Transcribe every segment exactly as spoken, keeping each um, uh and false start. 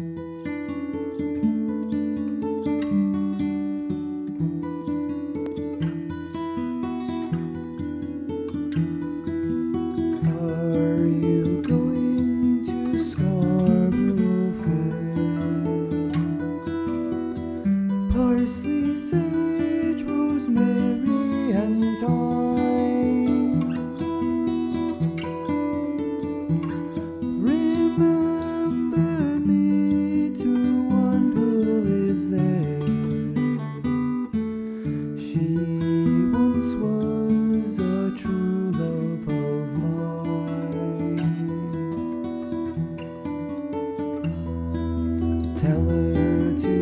Parsley, sage, rosemary, and thyme. Remember me to one who lives there. She once was a true love of mine. Tell her to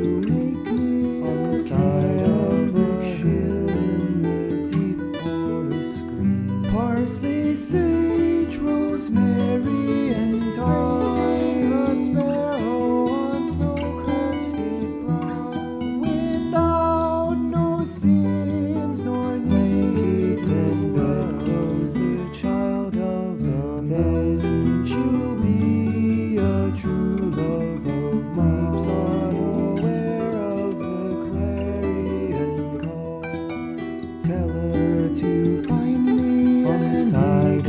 parsley, sage, rosemary, and thyme. A sparrow on snow-crested cloud, without no seams nor needs. Naked and bedclothes, the child of the man. Then she'll be a true love of mine. Leaves unaware of the clarion call. Tell her to find me on the side of a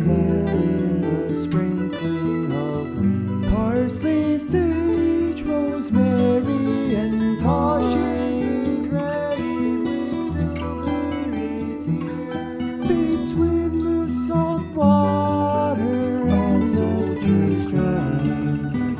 hill in the sprinkling of leaves. Parsley, sage, rosemary, and thyme. The grave with silvery tears beats with the salt water, and so she strands.